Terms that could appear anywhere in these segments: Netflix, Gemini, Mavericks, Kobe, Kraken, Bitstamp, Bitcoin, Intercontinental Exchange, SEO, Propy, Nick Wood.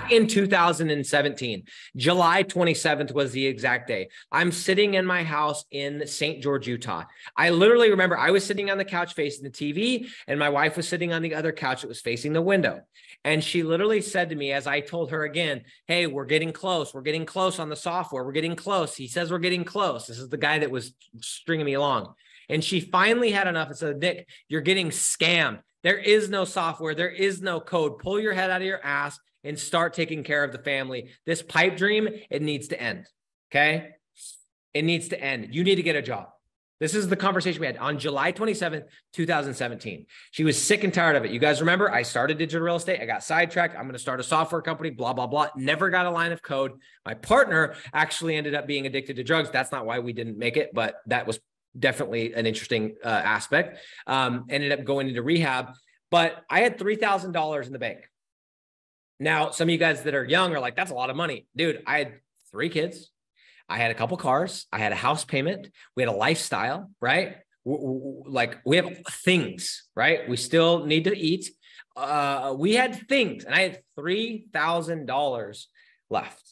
back in 2017, July 27th was the exact day. I'm sitting in my house in St. George, Utah. I literally remember I was sitting on the couch facing the TV, and my wife was sitting on the other couch that was facing the window. And she literally said to me, as I told her again, hey, we're getting close. We're getting close on the software. We're getting close. He says, we're getting close. This is the guy that was stringing me along. And she finally had enough and said, Nick, you're getting scammed. There is no software. There is no code. Pull your head out of your ass and start taking care of the family. This pipe dream, it needs to end. Okay. It needs to end. You need to get a job. This is the conversation we had on July 27th, 2017. She was sick and tired of it. You guys remember, I started digital real estate. I got sidetracked. I'm going to start a software company, blah, blah, blah. Never got a line of code. My partner actually ended up being addicted to drugs. That's not why we didn't make it, but that was definitely an interesting aspect. Ended up going into rehab, but I had $3,000 in the bank. Now, some of you guys that are young are like, that's a lot of money. Dude, I had 3 kids. I had a couple cars. I had a house payment. We had a lifestyle, right? Like we have things, right? We still need to eat. We had things, and I had $3,000 left.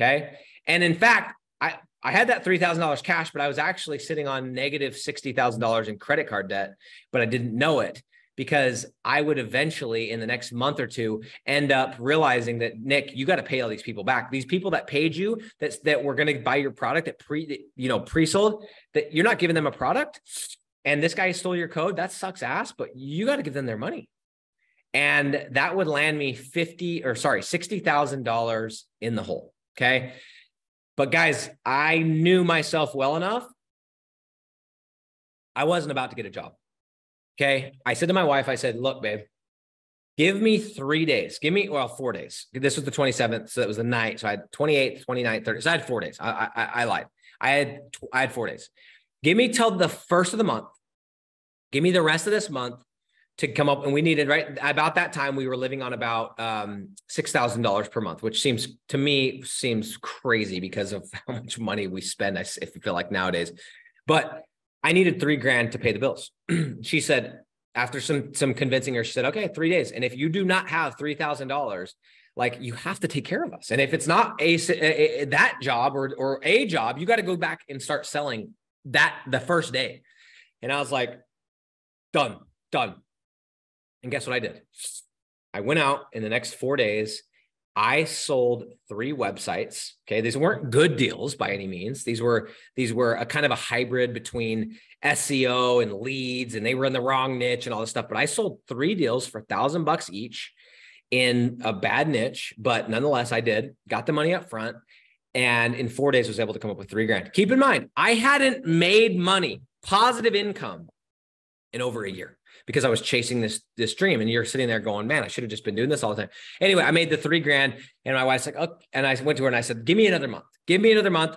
Okay. And in fact, I had that $3,000 cash, but I was actually sitting on negative $60,000 in credit card debt, but I didn't know it because I would eventually in the next month or two end up realizing that, Nick, you got to pay all these people back. These people that paid you, that were going to buy your product that pre-sold, that you're not giving them a product. And this guy stole your code. That sucks ass, but you got to give them their money. And that would land me $60,000 in the hole. Okay. But guys, I knew myself well enough. I wasn't about to get a job. Okay. I said to my wife, I said, look, babe, give me 3 days. 4 days. This was the 27th. So that was the night. So I had 28th, 29th, 30th. So I had 4 days. I lied. I had 4 days. Give me till the first of the month. Give me the rest of this month to come up. And we needed, right about that time, we were living on about $6,000 per month, which seems crazy because of how much money we spend, if you feel like nowadays. But I needed $3,000 to pay the bills. She said, after some convincing her, she said, okay, 3 days. And if you do not have $3,000, like, you have to take care of us. And if it's not that job or a job, you got to go back and start selling that the first day. And I was like, done. And guess what I did? I went out in the next 4 days. I sold 3 websites. Okay. These weren't good deals by any means. These were a kind of a hybrid between SEO and leads, and they were in the wrong niche and all this stuff. But I sold 3 deals for $1,000 each in a bad niche. But nonetheless, I got the money up front. And in 4 days, was able to come up with $3,000. Keep in mind, I hadn't made money, positive income, in over a year, because I was chasing this dream. And you're sitting there going, man, I should have just been doing this all the time. Anyway, I made the $3,000, and my wife's like, oh, and I went to her and I said, give me another month.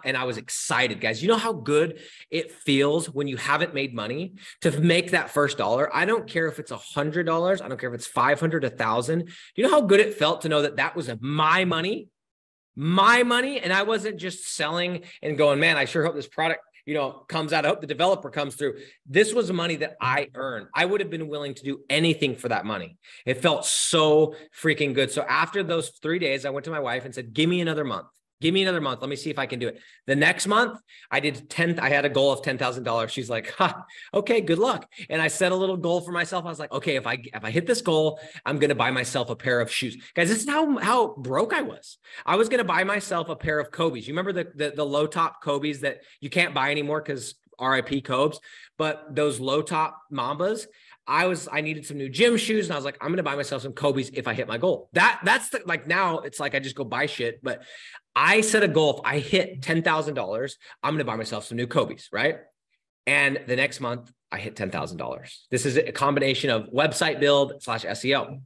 And I was excited, guys. You know how good it feels when you haven't made money to make that first dollar? I don't care if it's $100. I don't care if it's $500, $1,000. You know how good it felt to know that was my money. And I wasn't just selling and going, man, I sure hope this product comes out. I hope the developer comes through. This was money that I earned. I would have been willing to do anything for that money. It felt so freaking good. So after those 3 days, I went to my wife and said, give me another month. Let me see if I can do it. The next month I did 10. I had a goal of $10,000. She's like, ha, okay, good luck. And I set a little goal for myself. I was like, okay, if I hit this goal, I'm going to buy myself a pair of shoes. Guys, this is how broke I was. I was going to buy myself a pair of Kobe's. You remember the low top Kobe's that you can't buy anymore because RIP Kobe's, but those low top Mambas. I needed some new gym shoes, and I was like, I'm going to buy myself some Kobe's if I hit my goal. Now it's like, I just go buy shit, but I set a goal. If I hit $10,000, I'm going to buy myself some new Kobe's, right? And the next month I hit $10,000. This is a combination of website build / SEO.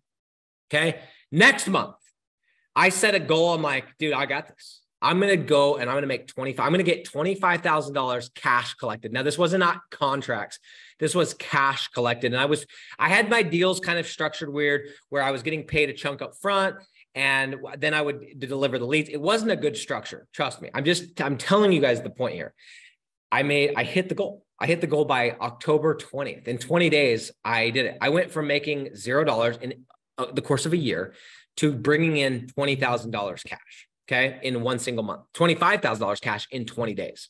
Okay. Next month I set a goal. I'm like, dude, I got this. I'm going to go and I'm going to make I'm going to get $25,000 cash collected. Now, this wasn't not contracts. This was cash collected. And I had my deals kind of structured weird, where I was getting paid a chunk up front, and then I would deliver the leads. It wasn't a good structure. Trust me. I'm telling you guys the point here. I hit the goal. I hit the goal by October 20th. In 20 days, I did it. I went from making $0 in the course of a year to bringing in $20,000 cash, okay, in one single month, $25,000 cash in 20 days.